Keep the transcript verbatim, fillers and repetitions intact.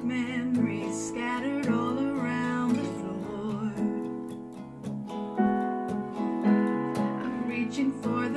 Sick memories scattered all around the floor. I'm reaching for